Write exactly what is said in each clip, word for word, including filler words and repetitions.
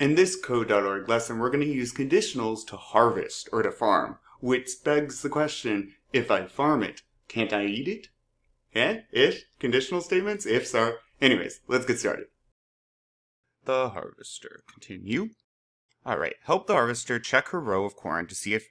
In this code dot org lesson, we're going to use conditionals to harvest or to farm, which begs the question, if I farm it, can't I eat it? And if, conditional statements, ifs are. Anyways, let's get started. The harvester, continue. Alright, help the harvester check her row of corn to see if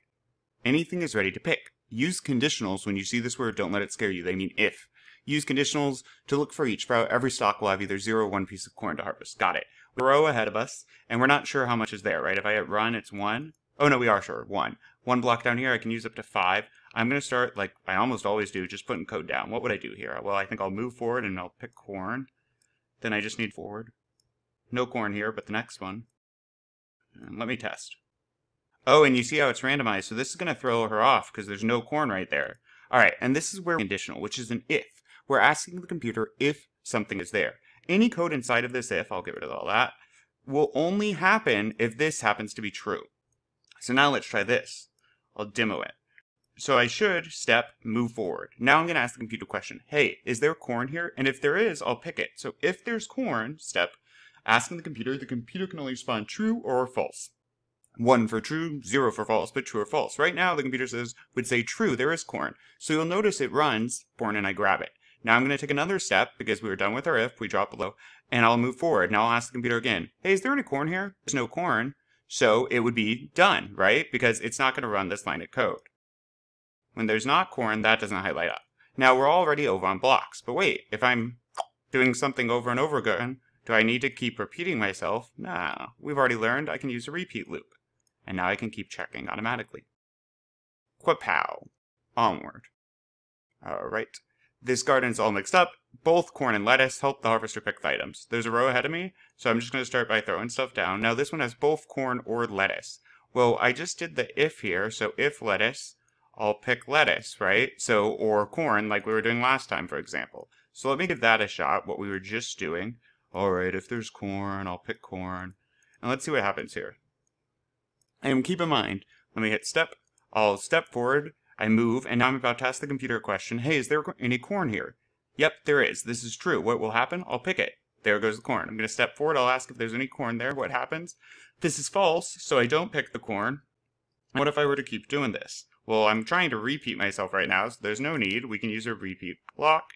anything is ready to pick. Use conditionals. When you see this word, don't let it scare you. They mean if. Use conditionals to look for each row. Every stock will have either zero or one piece of corn to harvest. Got it. We have a row ahead of us, and we're not sure how much is there, right? If I hit run, it's one. Oh, no, we are sure. One. One block down here, I can use up to five. I'm going to start, like I almost always do, just putting code down. What would I do here? Well, I think I'll move forward, and I'll pick corn. Then I just need forward. No corn here, but the next one. And let me test. Oh, and you see how it's randomized, so this is going to throw her off because there's no corn right there. All right, and this is where conditional, which is an if. We're asking the computer if something is there. Any code inside of this if, I'll get rid of all that, will only happen if this happens to be true. So now let's try this. I'll demo it. So I should step move forward. Now I'm going to ask the computer a question. Hey, is there corn here? And if there is, I'll pick it. So if there's corn, step, asking the computer, the computer can only respond true or false. One for true, zero for false, but true or false. Right now the computer says would say true, there is corn. So you'll notice it runs corn and I grab it. Now I'm going to take another step because we were done with our if, we dropped below, and I'll move forward. Now I'll ask the computer again, hey, is there any corn here? There's no corn, so it would be done, right? Because it's not going to run this line of code. When there's not corn, that doesn't highlight up. Now we're already over on blocks, but wait, if I'm doing something over and over again, do I need to keep repeating myself? Nah, we've already learned I can use a repeat loop, and now I can keep checking automatically. Quapow, onward. All right. This garden's all mixed up. Both corn and lettuce help the harvester pick the items. There's a row ahead of me, so I'm just going to start by throwing stuff down. Now this one has both corn or lettuce. Well, I just did the if here, so if lettuce, I'll pick lettuce, right? So, or corn, like we were doing last time, for example. So let me give that a shot, what we were just doing. All right, if there's corn, I'll pick corn. And let's see what happens here. And keep in mind, let me hit step. I'll step forward. I move, and now I'm about to ask the computer a question. Hey, is there any corn here? Yep, there is. This is true. What will happen? I'll pick it. There goes the corn. I'm going to step forward. I'll ask if there's any corn there. What happens? This is false, so I don't pick the corn. What if I were to keep doing this? Well, I'm trying to repeat myself right now, so there's no need. We can use a repeat block.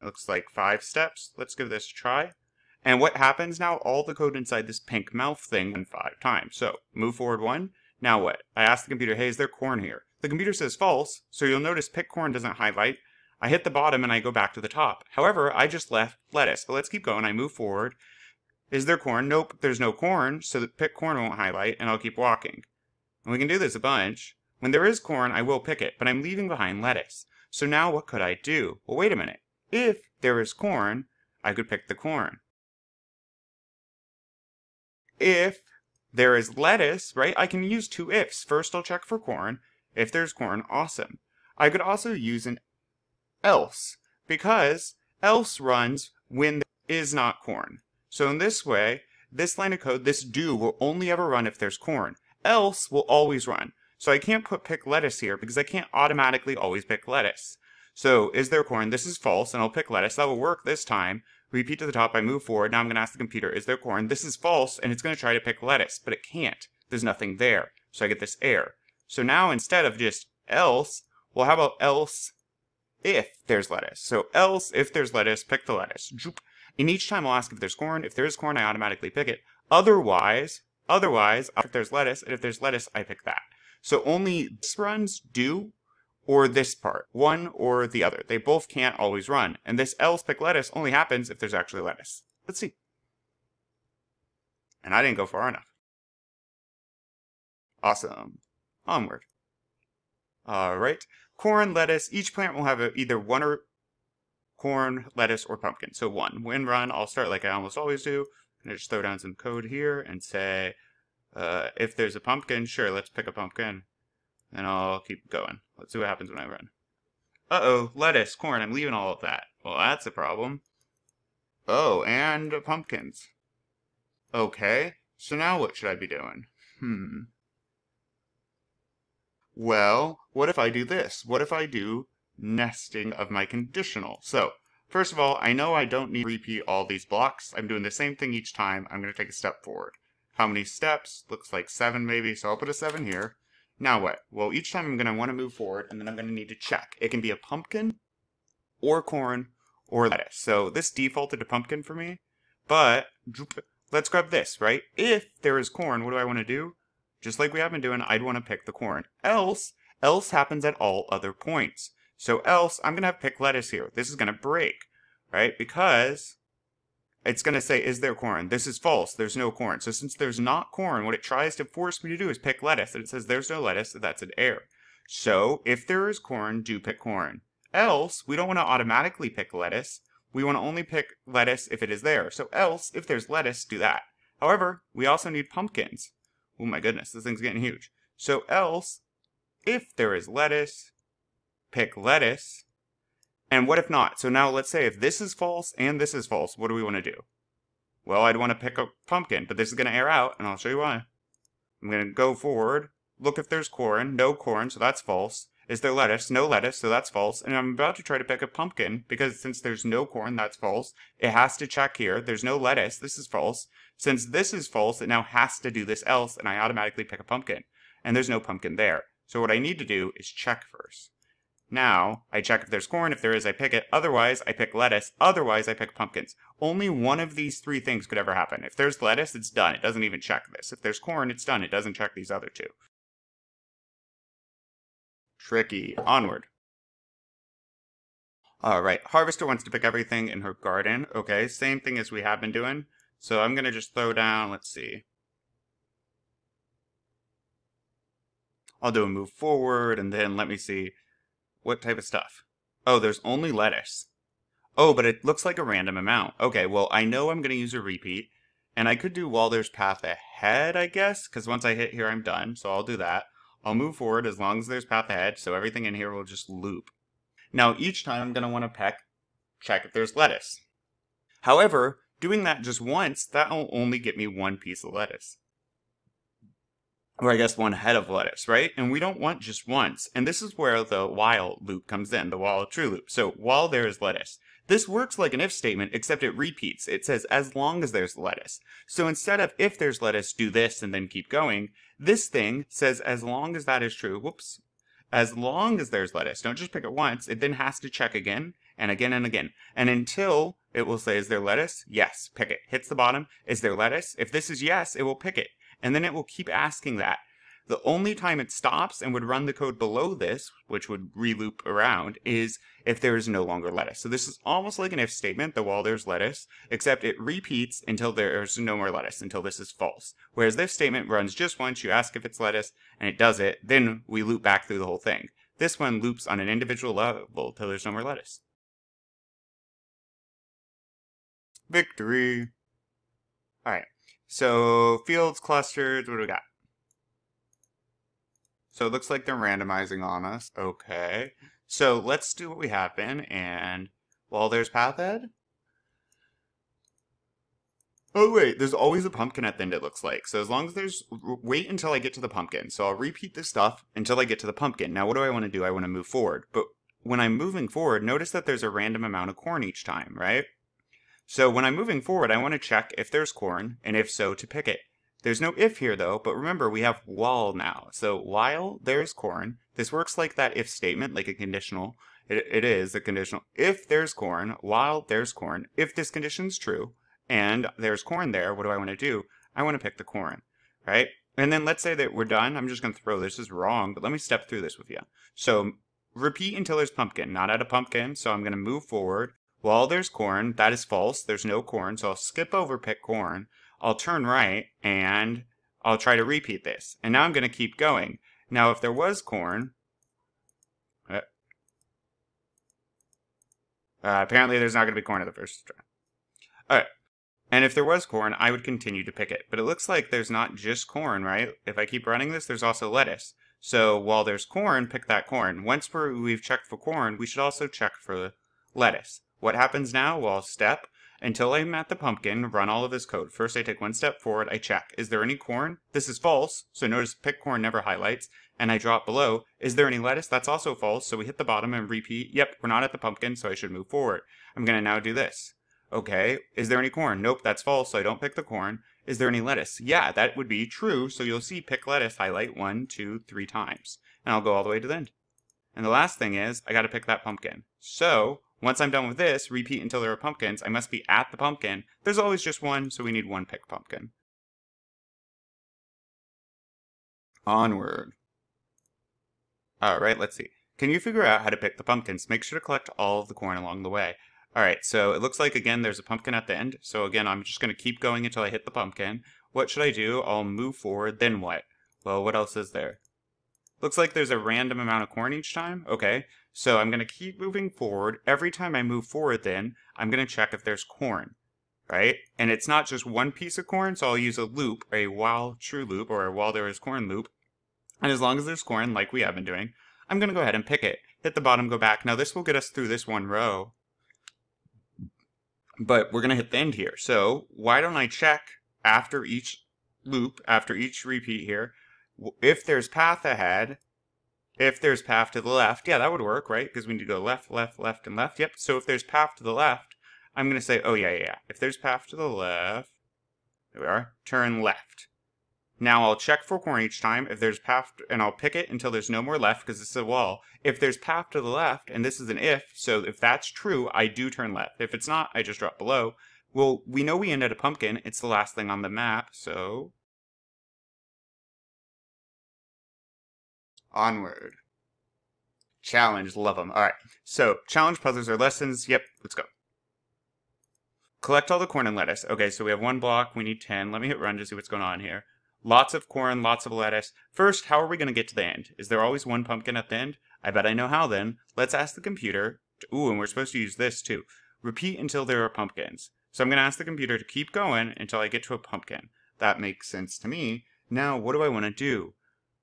It looks like five steps. Let's give this a try. And what happens now? All the code inside this pink mouth thing went five times. So move forward one. Now what? I asked the computer, hey, is there corn here? The computer says false, so you'll notice pick corn doesn't highlight. I hit the bottom and I go back to the top. However, I just left lettuce, but let's keep going. I move forward. Is there corn? Nope, there's no corn, so the pick corn won't highlight, and I'll keep walking. And we can do this a bunch. When there is corn, I will pick it, but I'm leaving behind lettuce. So now what could I do? Well, wait a minute. If there is corn, I could pick the corn. If there is lettuce, right? I can use two ifs. First, I'll check for corn. If there's corn, awesome. I could also use an else, because else runs when there is not corn. So in this way, this line of code, this do, will only ever run if there's corn. Else will always run. So I can't put pick lettuce here because I can't automatically always pick lettuce. So is there corn? This is false, and I'll pick lettuce. That will work this time. Repeat to the top, I move forward. Now I'm going to ask the computer, is there corn? This is false, and it's going to try to pick lettuce, but it can't. There's nothing there, so I get this error. So now instead of just else, well, how about else if there's lettuce? So else if there's lettuce, pick the lettuce. And each time I'll ask if there's corn. If there is corn, I automatically pick it. Otherwise, otherwise, if there's lettuce, and if there's lettuce, I pick that. So only this runs do or this part, one or the other. They both can't always run. And this else pick lettuce only happens if there's actually lettuce. Let's see. And I didn't go far enough. Awesome. Onward. All right. Corn, lettuce. Each plant will have a, either one or corn, lettuce, or pumpkin. So one. When run, I'll start like I almost always do. And I just throw down some code here and say, uh, if there's a pumpkin, sure, let's pick a pumpkin. And I'll keep going. Let's see what happens when I run. Uh-oh, lettuce, corn, I'm leaving all of that. Well, that's a problem. Oh, and pumpkins. Okay, so now what should I be doing? Hmm. Well, what if I do this? What if I do nesting of my conditional? So, First of all, I know I don't need to repeat all these blocks. I'm doing the same thing each time. I'm going to take a step forward. How many steps? Looks like seven maybe, so I'll put a seven here. Now what? Well, each time I'm going to want to move forward, and then I'm going to need to check. It can be a pumpkin, or corn, or lettuce. So this defaulted to pumpkin for me, but let's grab this, right? If there is corn, what do I want to do? Just like we have been doing, I'd want to pick the corn. Else, else happens at all other points. So else, I'm going to have pick lettuce here. This is going to break, right? Because it's going to say, is there corn? This is false. There's no corn. So since there's not corn, what it tries to force me to do is pick lettuce. And it says there's no lettuce, so that's an error. So if there is corn, do pick corn. Else, we don't want to automatically pick lettuce. We want to only pick lettuce if it is there. So else, if there's lettuce, do that. However, we also need pumpkins. Oh my goodness, this thing's getting huge. So else, if there is lettuce, pick lettuce. And what if not? So now let's say if this is false and this is false, what do we want to do? Well, I'd want to pick a pumpkin, but this is going to air out, and I'll show you why. I'm going to go forward, look if there's corn, no corn, so that's false. Is there lettuce? No lettuce, so that's false. And I'm about to try to pick a pumpkin, because since there's no corn, that's false. It has to check here. There's no lettuce, this is false. Since this is false, it now has to do this else, and I automatically pick a pumpkin. And there's no pumpkin there. So what I need to do is check first. Now, I check if there's corn. If there is, I pick it. Otherwise, I pick lettuce. Otherwise, I pick pumpkins. Only one of these three things could ever happen. If there's lettuce, it's done. It doesn't even check this. If there's corn, it's done. It doesn't check these other two. Tricky. Onward. All right. Harvester wants to pick everything in her garden. Okay, same thing as we have been doing. So I'm going to just throw down, let's see. I'll do a move forward, and then let me see. What type of stuff? Oh, there's only lettuce. Oh, but it looks like a random amount. Okay, well, I know I'm going to use a repeat, and I could do while there's path ahead, I guess, because once I hit here, I'm done, so I'll do that. I'll move forward as long as there's path ahead, so everything in here will just loop. Now, each time I'm going to want to peck, check if there's lettuce. However, doing that just once, that will only get me one piece of lettuce. Or I guess one head of lettuce, right? And we don't want just once. And this is where the while loop comes in, the while true loop. So while there is lettuce. This works like an if statement, except it repeats. It says as long as there's lettuce. So instead of if there's lettuce, do this and then keep going, this thing says as long as that is true, whoops, as long as there's lettuce. Don't just pick it once. It then has to check again and again and again. And until it will say, is there lettuce? Yes, pick it. Hits the bottom. Is there lettuce? If this is yes, it will pick it. And then it will keep asking that. The only time it stops and would run the code below this, which would reloop around, is if there is no longer lettuce. So this is almost like an if statement, the while there's lettuce, except it repeats until there is no more lettuce, until this is false. Whereas this statement runs just once, you ask if it's lettuce, and it does it, then we loop back through the whole thing. This one loops on an individual level till there's no more lettuce. Victory! All right. So fields, clusters, what do we got? So it looks like they're randomizing on us. Okay. So let's do what we have been, and well, there's path ahead. Oh wait, there's always a pumpkin at the end, it looks like. So as long as there's, wait until I get to the pumpkin. So I'll repeat this stuff until I get to the pumpkin. Now what do I want to do? I want to move forward. But when I'm moving forward, notice that there's a random amount of corn each time, right? So when I'm moving forward, I want to check if there's corn, and if so, to pick it. There's no if here, though, but remember, we have while now. So while there's corn, this works like that if statement, like a conditional. It, it is a conditional. If there's corn, while there's corn, if this condition's true, and there's corn there, what do I want to do? I want to pick the corn, right? And then let's say that we're done. I'm just going to throw this as wrong, but let me step through this with you. So repeat until there's pumpkin. Not at a pumpkin, so I'm going to move forward. While there's corn, that is false. There's no corn, so I'll skip over pick corn. I'll turn right, and I'll try to repeat this. And now I'm going to keep going. Now, if there was corn... Uh, apparently, there's not going to be corn at the first try. All right. And if there was corn, I would continue to pick it. But it looks like there's not just corn, right? If I keep running this, there's also lettuce. So while there's corn, pick that corn. Once we're, we've checked for corn, we should also check for lettuce. What happens now? Well, I'll step, Until I'm at the pumpkin, run all of this code. First I take one step forward, I check, is there any corn? This is false, so notice pick corn never highlights, and I drop below, is there any lettuce? That's also false, so we hit the bottom and repeat, yep, we're not at the pumpkin, so I should move forward. I'm gonna now do this. Okay, is there any corn? Nope, that's false, so I don't pick the corn. Is there any lettuce? Yeah, that would be true, so you'll see pick lettuce highlight one, two, three times, and I'll go all the way to the end. And the last thing is, I gotta pick that pumpkin. So, once I'm done with this, repeat until there are pumpkins, I must be at the pumpkin. There's always just one, so we need one pick pumpkin. Onward. Alright, let's see. Can you figure out how to pick the pumpkins? Make sure to collect all of the corn along the way. Alright, so it looks like, again, there's a pumpkin at the end. So again, I'm just going to keep going until I hit the pumpkin. What should I do? I'll move forward, then what? Well, what else is there? Looks like there's a random amount of corn each time. Okay, so I'm going to keep moving forward. Every time I move forward then, I'm going to check if there's corn, right? And it's not just one piece of corn, so I'll use a loop, a while true loop, or a while there is corn loop. And as long as there's corn, like we have been doing, I'm going to go ahead and pick it. Hit the bottom, go back. Now this will get us through this one row, but we're going to hit the end here. So why don't I check after each loop, after each repeat here, if there's path ahead, if there's path to the left, yeah, that would work, right? Because we need to go left, left, left, and left. Yep, so if there's path to the left, I'm going to say, oh, yeah, yeah, yeah. If there's path to the left, there we are, turn left. Now I'll check for corn each time. If there's path, to, and I'll pick it until there's no more left because this is a wall. If there's path to the left, and this is an if, so if that's true, I do turn left. If it's not, I just drop below. Well, we know we end at a pumpkin. It's the last thing on the map, so... Onward. Challenge, love them. All right, so challenge puzzles are lessons. Yep, let's go. Collect all the corn and lettuce. Okay, so we have one block. We need ten. Let me hit run to see what's going on here. Lots of corn, lots of lettuce. First, how are we going to get to the end? Is there always one pumpkin at the end? I bet I know how then. Let's ask the computer. To, ooh, and we're supposed to use this too. Repeat until there are pumpkins. So I'm going to ask the computer to keep going until I get to a pumpkin. That makes sense to me. Now, what do I want to do?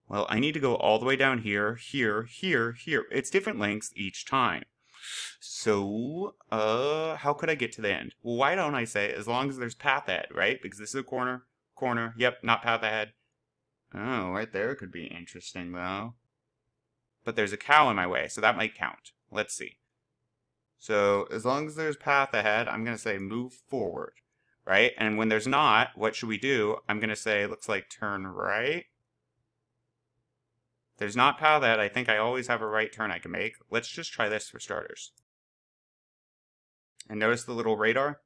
Well, I need to go all the way down here, here, here, here. It's different lengths each time. So, uh, how could I get to the end? Well, why don't I say as long as there's path ahead, right? Because this is a corner, corner. Yep, not path ahead. Oh, right there could be interesting, though. But there's a cow in my way, so that might count. Let's see. So, as long as there's path ahead, I'm going to say move forward, right? And when there's not, what should we do? I'm going to say, looks like turn right. There's not path ahead. I think I always have a right turn I can make. Let's just try this for starters. And notice the little radar?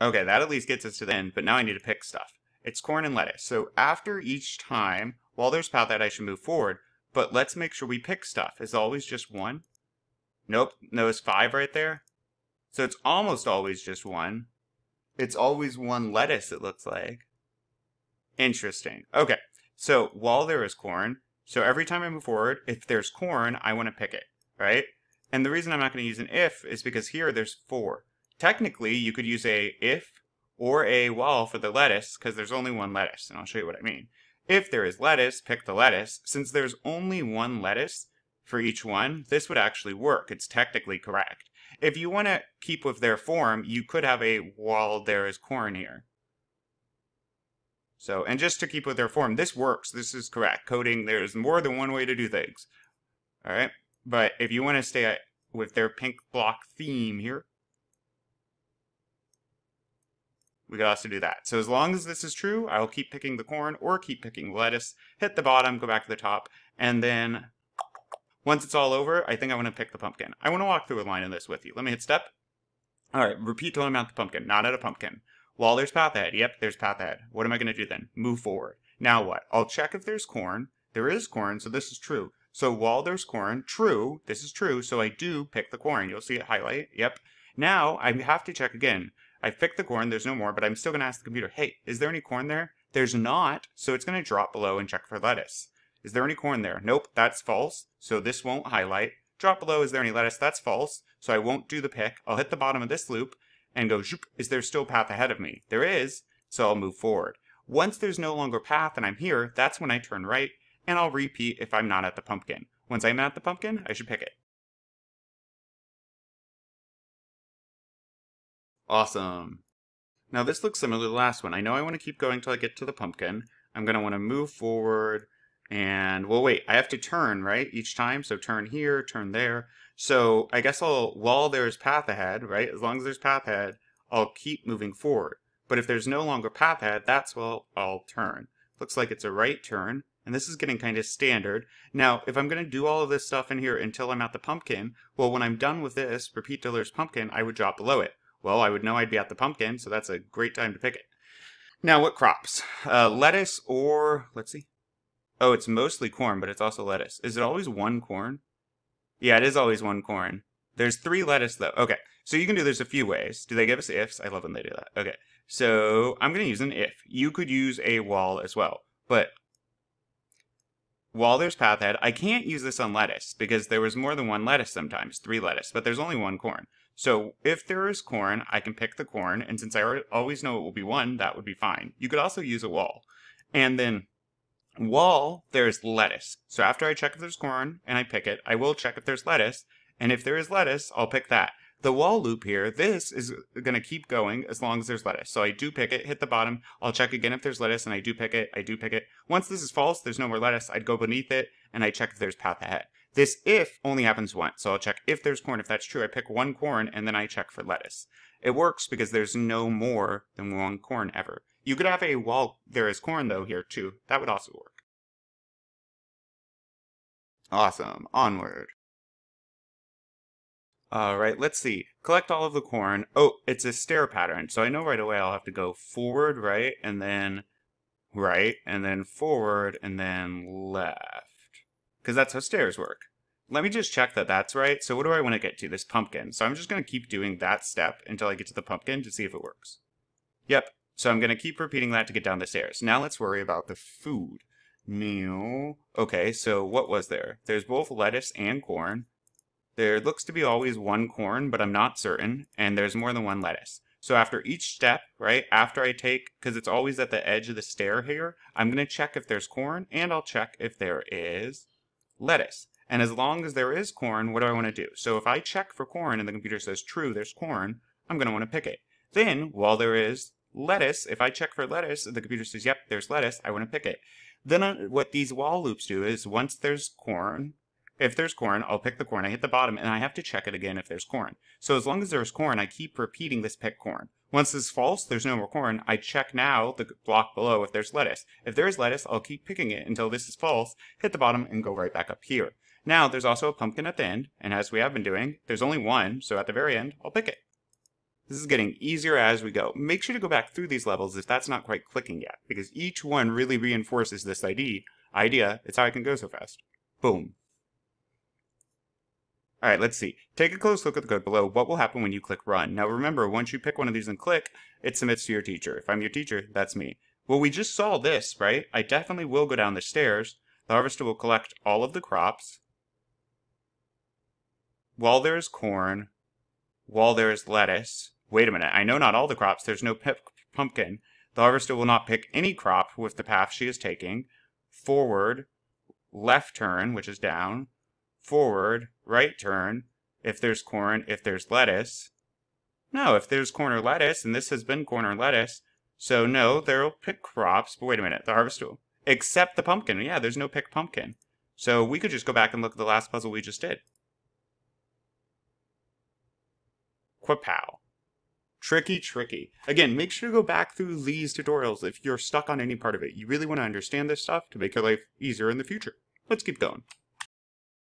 Okay, that at least gets us to the end, but now I need to pick stuff. It's corn and lettuce. So after each time, while there's path ahead, I should move forward, but let's make sure we pick stuff. Is it always just one? Nope, notice five right there. So it's almost always just one. It's always one lettuce, it looks like. Interesting. Okay, so while there is corn, so every time I move forward, if there's corn, I want to pick it, right? And the reason I'm not going to use an if is because here there's four. Technically, you could use a if or a while for the lettuce because there's only one lettuce, and I'll show you what I mean. If there is lettuce, pick the lettuce. Since there's only one lettuce for each one, this would actually work. It's technically correct. If you want to keep with their form, you could have a while there is corn here. So, and just to keep with their form, this works. This is correct. Coding, there's more than one way to do things. All right. But if you want to stay at, with their pink block theme here, we could also do that. So as long as this is true, I'll keep picking the corn or keep picking lettuce, hit the bottom, go back to the top. And then once it's all over, I think I want to pick the pumpkin. I want to walk through a line in this with you. Let me hit step. All right. Repeat till I'm at the pumpkin, not at a pumpkin. Well, there's path ahead. Yep, there's path ahead. What am I going to do then? Move forward. Now what? I'll check if there's corn. There is corn, so this is true. So while there's corn, true, this is true, so I do pick the corn. You'll see it highlight. Yep. Now I have to check again. I've picked the corn. There's no more, but I'm still going to ask the computer, hey, is there any corn there? There's not, so it's going to drop below and check for lettuce. Is there any corn there? Nope, that's false, so this won't highlight. Drop below, is there any lettuce? That's false, so I won't do the pick. I'll hit the bottom of this loop and go, zoop, is there still path ahead of me? There is, so I'll move forward. Once there's no longer path and I'm here, that's when I turn right, and I'll repeat if I'm not at the pumpkin. Once I'm at the pumpkin, I should pick it. Awesome. Now this looks similar to the last one. I know I want to keep going till I get to the pumpkin. I'm going to want to move forward and, well, wait, I have to turn, right, each time? So turn here, turn there. So I guess I'll, while there's path ahead, right, as long as there's path ahead, I'll keep moving forward. But if there's no longer path ahead, that's when I'll turn. Looks like it's a right turn. And this is getting kind of standard. Now, if I'm going to do all of this stuff in here until I'm at the pumpkin, well, when I'm done with this, repeat till there's pumpkin, I would drop below it. Well, I would know I'd be at the pumpkin, so that's a great time to pick it. Now, what crops? Uh, lettuce or, let's see. Oh, it's mostly corn, but it's also lettuce. Is it always one corn? Yeah, it is always one corn. There's three lettuce, though. Okay, so you can do this a few ways. Do they give us ifs? I love when they do that. Okay, so I'm going to use an if. You could use a while as well, but while there's path ahead, I can't use this on lettuce because there was more than one lettuce sometimes, three lettuce, but there's only one corn. So if there is corn, I can pick the corn, and since I always know it will be one, that would be fine. You could also use a wall. And then while there's lettuce. So after I check if there's corn and I pick it, I will check if there's lettuce, and if there is lettuce, I'll pick that. The while loop here, this is going to keep going as long as there's lettuce. So I do pick it, hit the bottom, I'll check again if there's lettuce, and I do pick it, I do pick it. Once this is false, there's no more lettuce, I'd go beneath it, and I check if there's path ahead. This if only happens once, so I'll check if there's corn. If that's true, I pick one corn, and then I check for lettuce. It works because there's no more than one corn ever. You could have a while there is corn, though, here, too. That would also work. Awesome. Onward. All right, let's see. Collect all of the corn. Oh, it's a stair pattern, so I know right away I'll have to go forward, right, and then right, and then forward, and then left. Because that's how stairs work. Let me just check that that's right. So what do I want to get to? This pumpkin. So I'm just going to keep doing that step until I get to the pumpkin to see if it works. Yep. So I'm going to keep repeating that to get down the stairs. Now let's worry about the food. Meal. Okay, so what was there? There's both lettuce and corn. There looks to be always one corn, but I'm not certain. And there's more than one lettuce. So after each step, right, after I take, because it's always at the edge of the stair here, I'm going to check if there's corn, and I'll check if there is lettuce. And as long as there is corn, what do I want to do? So if I check for corn and the computer says true, there's corn, I'm going to want to pick it. Then while there is lettuce, if I check for lettuce and the computer says yep, there's lettuce, I want to pick it. Then uh, what these while loops do is once there's corn, if there's corn, I'll pick the corn, I hit the bottom, and I have to check it again if there's corn. So as long as there's corn, I keep repeating this pick corn. Once this is false, there's no more corn, I check now the block below if there's lettuce. If there is lettuce, I'll keep picking it until this is false, hit the bottom, and go right back up here. Now, there's also a pumpkin at the end, and as we have been doing, there's only one, so at the very end, I'll pick it. This is getting easier as we go. Make sure to go back through these levels if that's not quite clicking yet, because each one really reinforces this idea. It's how I can go so fast. Boom. All right, let's see. Take a close look at the code below. What will happen when you click run? Now remember, once you pick one of these and click, it submits to your teacher. If I'm your teacher, that's me. Well, we just saw this, right? I definitely will go down the stairs. The harvester will collect all of the crops. While there is corn, while there is lettuce. Wait a minute, I know not all the crops. There's no pumpkin. The harvester will not pick any crop with the path she is taking. Forward, left turn, which is down. Forward, right turn, if there's corn, if there's lettuce. No, if there's corn or lettuce, and this has been corn or lettuce, so no, they'll pick crops, but wait a minute, the harvest tool. Except the pumpkin, yeah, there's no pick pumpkin. So we could just go back and look at the last puzzle we just did. Quapow. Tricky, tricky. Again, make sure to go back through these tutorials if you're stuck on any part of it. You really want to understand this stuff to make your life easier in the future. Let's keep going.